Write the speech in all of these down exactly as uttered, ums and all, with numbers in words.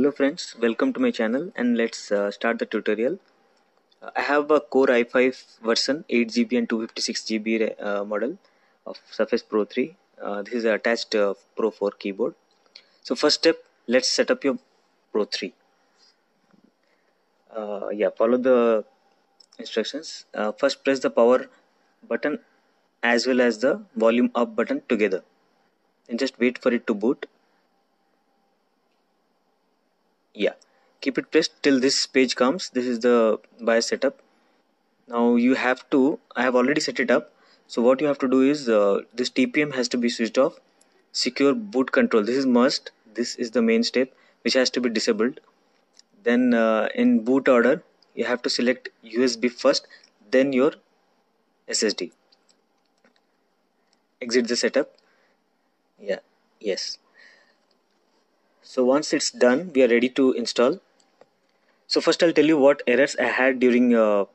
Hello friends, welcome to my channel, and let's uh, start the tutorial. uh, I have a Core i five version eight G B and two fifty-six G B uh, model of Surface Pro three. Uh, this is attached uh, Pro four keyboard. So first step, let's set up your Pro three. Uh, yeah, follow the instructions. Uh, first press the power button as well as the volume up button together, and just wait for it to boot. Yeah, keep it pressed till this page comes. This is the BIOS setup. Now you have to, I have already set it up. So what you have to do is, uh, this T P M has to be switched off. Secure boot control, this is must. This is the main step which has to be disabled. Then uh, in boot order, you have to select U S B first, then your S S D. Exit the setup. Yeah, yes. So once it's done, we are ready to install. So first I'll tell you what errors I had during uh,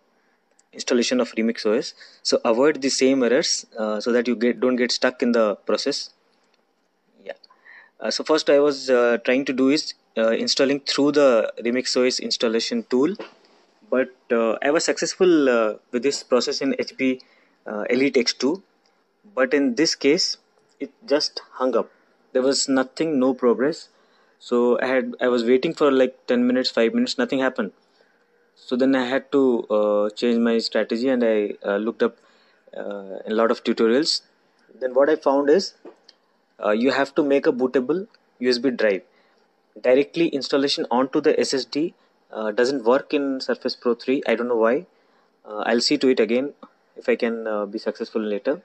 installation of Remix O S. So avoid the same errors uh, so that you get don't get stuck in the process. Yeah. Uh, so first I was uh, trying to do is uh, installing through the Remix O S installation tool. But uh, I was successful uh, with this process in H P uh, Elite X two. But in this case, it just hung up. There was nothing, no progress. So I had I was waiting for like ten minutes, five minutes, nothing happened. So then I had to uh, change my strategy, and I uh, looked up uh, a lot of tutorials. Then what I found is, uh, you have to make a bootable U S B drive. Directly installation onto the S S D uh, doesn't work in Surface Pro three. I don't know why. Uh, I'll see to it again if I can uh, be successful later.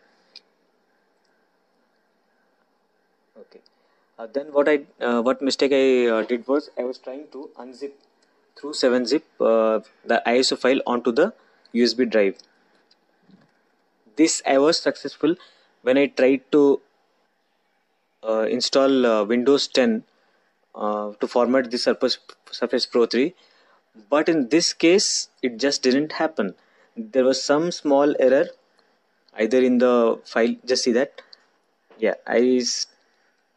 Uh, then what I uh, what mistake I uh, did was, I was trying to unzip through seven zip uh, the I S O file onto the U S B drive. This I was successful when I tried to uh, install uh, Windows ten uh, to format the Surface, Surface Pro three. But in this case, it just didn't happen. There was some small error either in the file. Just see that. Yeah, I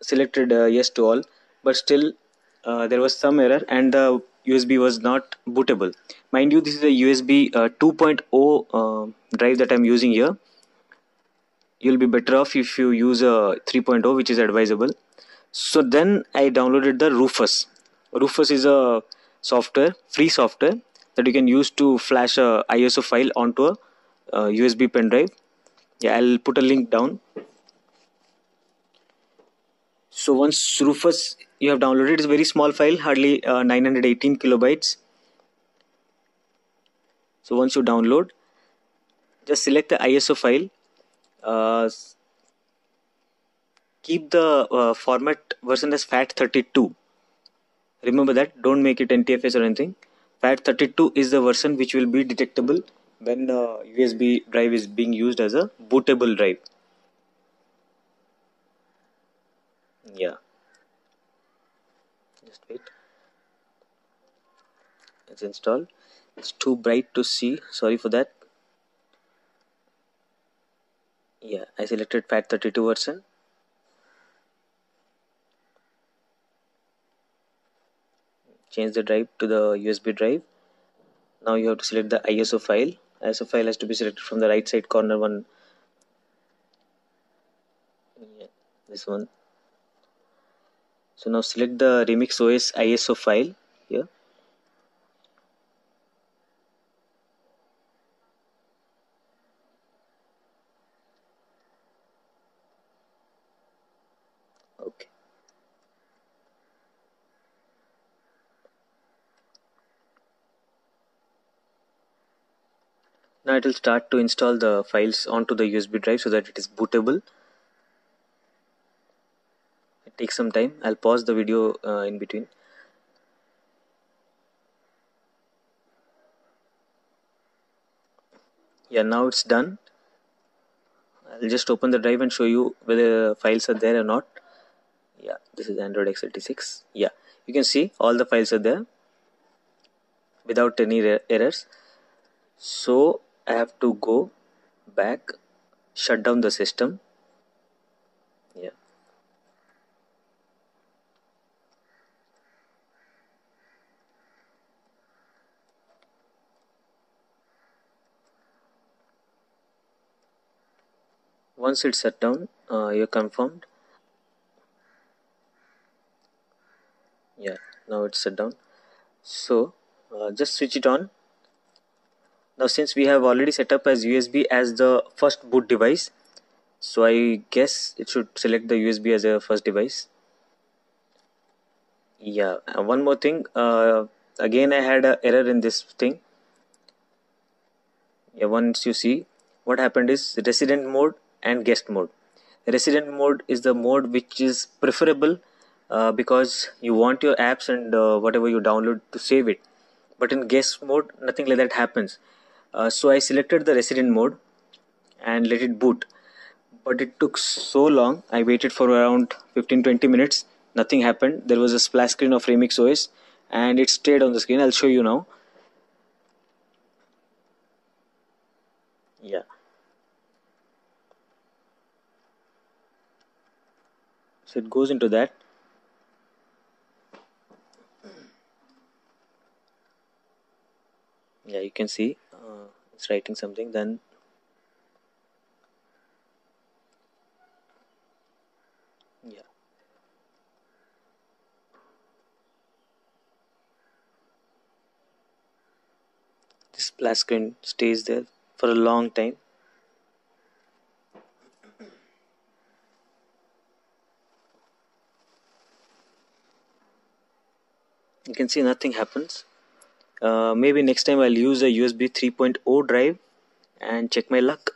selected uh, yes to all, but still uh, there was some error and the U S B was not bootable. Mind you, this is a U S B uh, two point oh uh, drive that I'm using here. You'll be better off if you use a three point oh, which is advisable. So then I downloaded the Rufus. Rufus is a software, free software that you can use to flash a I S O file onto a uh, U S B pen drive. Yeah, I'll put a link down. So once Rufus you have downloaded, it's a very small file, hardly uh, nine hundred eighteen kilobytes. So once you download, just select the I S O file. Uh, keep the uh, format version as FAT thirty-two. Remember that, don't make it N T F S or anything. FAT thirty-two is the version which will be detectable when the uh, U S B drive is being used as a bootable drive. Yeah, just wait, it's installed. It's too bright to see, sorry for that. Yeah, I selected FAT thirty-two version. Change the drive to the U S B drive. Now you have to select the I S O file. I S O file has to be selected from the right side corner one. Yeah, this one. So now select the Remix O S I S O file here. Okay. Now it will start to install the files onto the U S B drive so that it is bootable. Take some time. I'll pause the video uh, in between. Yeah, now it's done. I'll just open the drive and show you whether files are there or not. Yeah, this is Android x eighty-six. Yeah, you can see all the files are there without any errors. So I have to go back, shut down the system. Yeah. Once it's shut down, uh, you're confirmed. Yeah, now it's shut down. So uh, just switch it on. Now since we have already set up as U S B as the first boot device, so I guess it should select the U S B as a first device. Yeah, and one more thing, uh, again I had an error in this thing. Yeah, once you see what happened is resident mode and guest mode. Resident mode is the mode which is preferable uh, because you want your apps and uh, whatever you download to save it. But in guest mode, nothing like that happens. Uh, so I selected the resident mode and let it boot. But it took so long. I waited for around fifteen to twenty minutes. Nothing happened. There was a splash screen of Remix O S and it stayed on the screen. I'll show you now. Yeah. So it goes into that. Yeah, you can see uh, it's writing something. Then yeah, this splash screen stays there for a long time. You can see nothing happens. Uh, maybe next time I'll use a U S B three point oh drive and check my luck.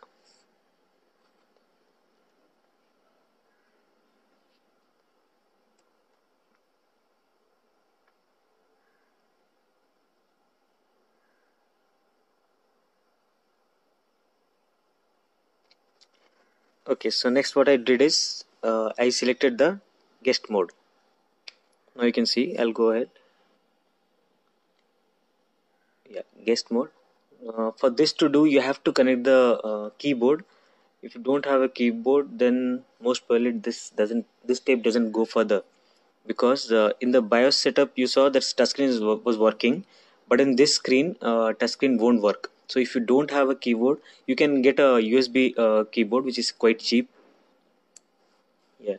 Okay, so next what I did is uh, I selected the guest mode. Now you can see, I'll go ahead. Yeah, guest mode. Uh, for this to do, you have to connect the uh, keyboard. If you don't have a keyboard, then most probably this doesn't, this tape doesn't go further, because uh, in the BIOS setup you saw that touchscreen was working, but in this screen uh, touchscreen won't work. So if you don't have a keyboard, you can get a U S B uh, keyboard which is quite cheap. Yeah.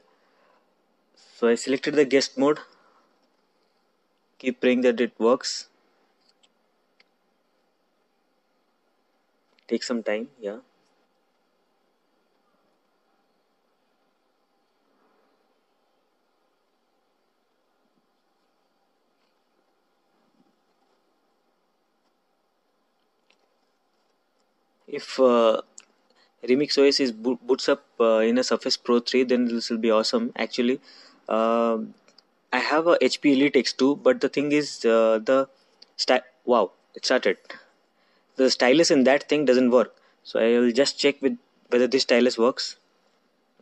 So I selected the guest mode. Keep praying that it works. Take some time, yeah. If uh, Remix O S is boot, boots up uh, in a Surface Pro three, then this will be awesome. Actually, uh, I have a H P Elite X two, but the thing is uh, the sti- wow, it started. The stylus in that thing doesn't work, so I will just check with whether this stylus works.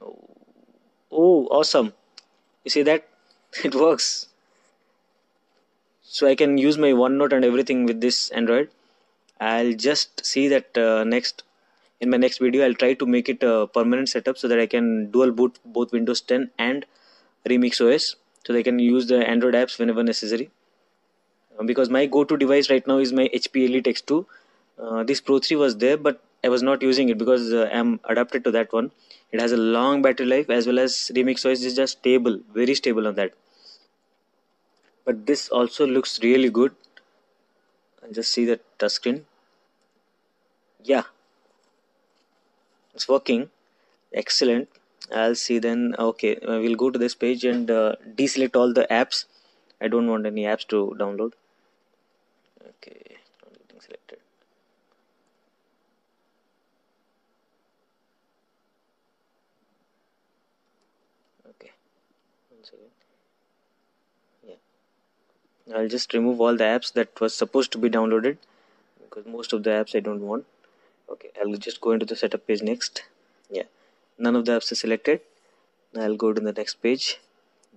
Oh, awesome! You see that? It works. So I can use my OneNote and everything with this Android. I'll just see that uh, next in my next video. I'll try to make it a permanent setup so that I can dual boot both Windows ten and Remix O S, so they can use the Android apps whenever necessary. Because my go-to device right now is my H P Elite X two. Uh, this Pro three was there, but I was not using it because uh, I'm adapted to that one. It has a long battery life, as well as Remix O S is just stable, very stable on that. But this also looks really good. I'll just see the touchscreen. Yeah, it's working. Excellent. I'll see then. Okay, uh, we'll go to this page and uh, deselect all the apps. I don't want any apps to download. Okay, not getting selected. Okay, one second. Yeah, I'll just remove all the apps that was supposed to be downloaded, because most of the apps I don't want. Okay, I'll just go into the setup page next. Yeah, none of the apps are selected. Now I'll go to the next page.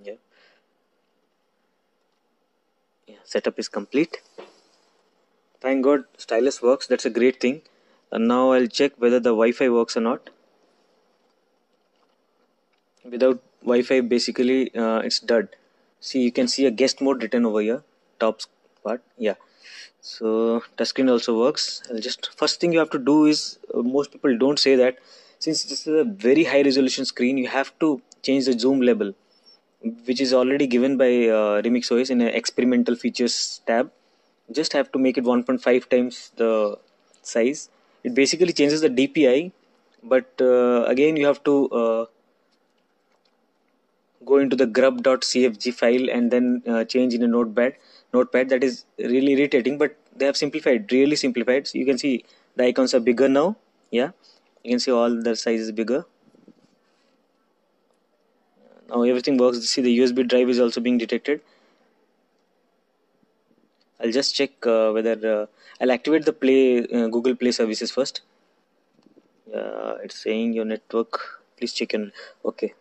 Yeah. Yeah, setup is complete. Thank God, stylus works. That's a great thing. And now I'll check whether the Wi-Fi works or not. Without Wi-Fi, basically uh, it's dud. See, you can see a guest mode written over here, top part. Yeah. So touchscreen also works. I'll just first thing you have to do is uh, most people don't say that Since this is a very high resolution screen, you have to change the zoom level, which is already given by uh, Remix O S in an experimental features tab. Just have to make it one point five times the size. It basically changes the D P I, but uh, again you have to uh, go into the grub dot C F G file and then uh, change in a notepad. Notepad that is really irritating, but they have simplified, really simplified. So you can see the icons are bigger now. Yeah, you can see all the sizes bigger. Now everything works. See, the U S B drive is also being detected. I'll just check uh, whether uh, I'll activate the Play uh, Google Play services first. Uh, it's saying your network. Please check in. Okay,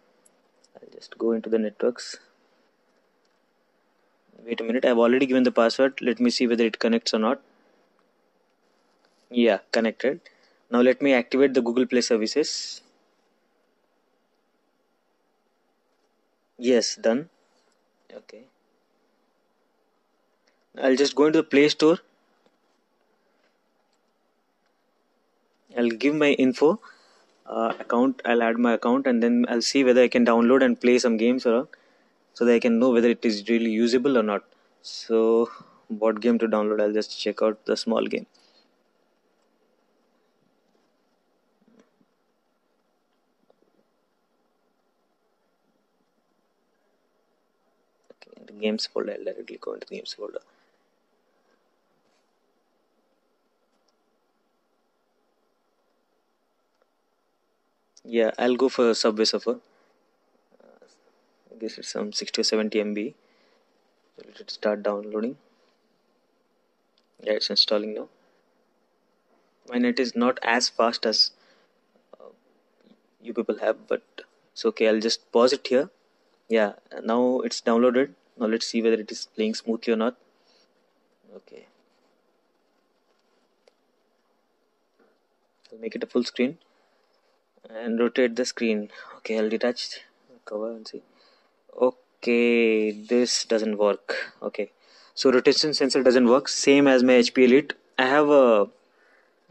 I'll just go into the networks. Wait a minute. I've already given the password. Let me see whether it connects or not. Yeah, connected. Now let me activate the Google Play services. Yes, done. Okay. I'll just go into the Play Store. I'll give my info uh, account. I'll add my account and then I'll see whether I can download and play some games or not, so that I can know whether it is really usable or not. So, what game to download? I'll just check out the small game. Okay, in the games folder, I'll directly go into the games folder. Yeah, I'll go for Subway Surfer. I guess it's some sixty or seventy M B. So let it start downloading. Yeah, it's installing now. My net is not as fast as uh, you people have, but it's okay. I'll just pause it here. Yeah, now it's downloaded. Now let's see whether it is playing smoothly or not. Okay. I'll make it a full screen and rotate the screen. Okay, I'll detach the cover and see. Okay, this doesn't work. Okay, so rotation sensor doesn't work, same as my H P Elite. I have a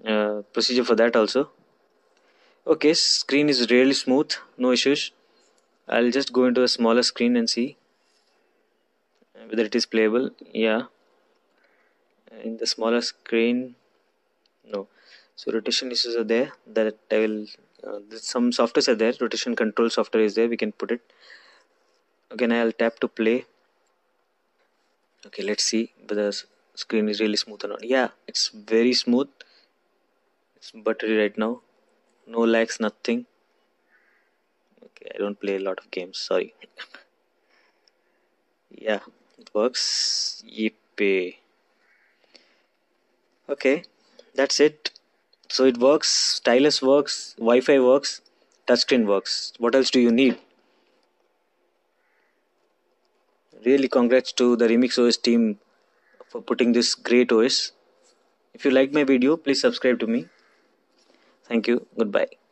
uh, procedure for that also. Okay, screen is really smooth, no issues. I'll just go into a smaller screen and see whether it is playable. Yeah, in the smaller screen, no. So rotation issues are there, that I will uh, some softwares are there, rotation control software is there, we can put it. Okay, now I'll tap to play. Okay, let's see whether the screen is really smooth or not. Yeah, it's very smooth. It's buttery right now. No lags, nothing. Okay, I don't play a lot of games, sorry. Yeah, it works. Yippee. Okay, that's it. So it works, stylus works, Wi-Fi works, touchscreen works. What else do you need? Really congrats to the Remix O S team for putting this great O S. If you like my video, please subscribe to me. Thank you. Goodbye.